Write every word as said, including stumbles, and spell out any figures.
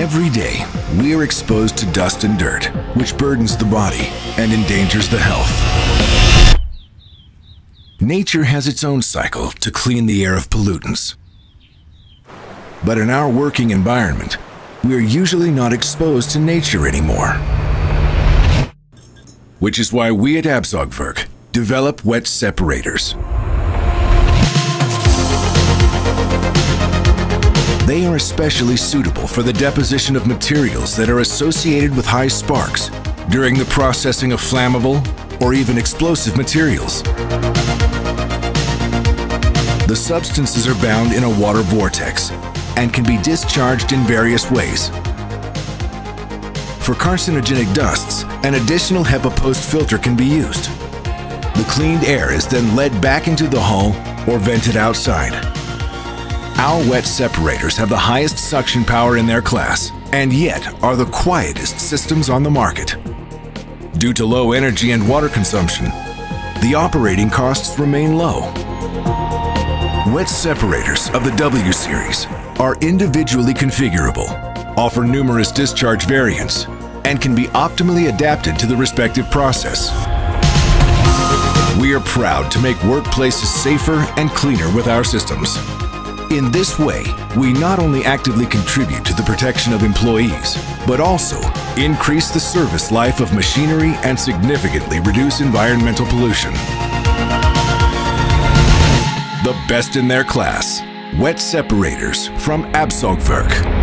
Every day, we are exposed to dust and dirt, which burdens the body and endangers the health. Nature has its own cycle to clean the air of pollutants. But in our working environment, we are usually not exposed to nature anymore. Which is why we at ABSAUGWERK develop wet separators. They are especially suitable for the deposition of materials that are associated with high sparks during the processing of flammable or even explosive materials. The substances are bound in a water vortex and can be discharged in various ways. For carcinogenic dusts, an additional HEPA post filter can be used. The cleaned air is then led back into the hull or vented outside. Our wet separators have the highest suction power in their class, and yet are the quietest systems on the market. Due to low energy and water consumption, the operating costs remain low. Wet separators of the W series are individually configurable, offer numerous discharge variants, and can be optimally adapted to the respective process. We are proud to make workplaces safer and cleaner with our systems. In this way, we not only actively contribute to the protection of employees, but also increase the service life of machinery and significantly reduce environmental pollution. The best in their class, wet separators from ABSAUGWERK.